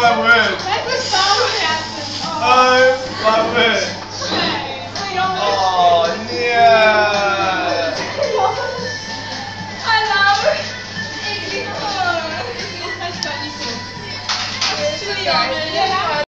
my word. That's a song captain. Oh, my word. Oh, yeah. I love her. It's her. It's too young.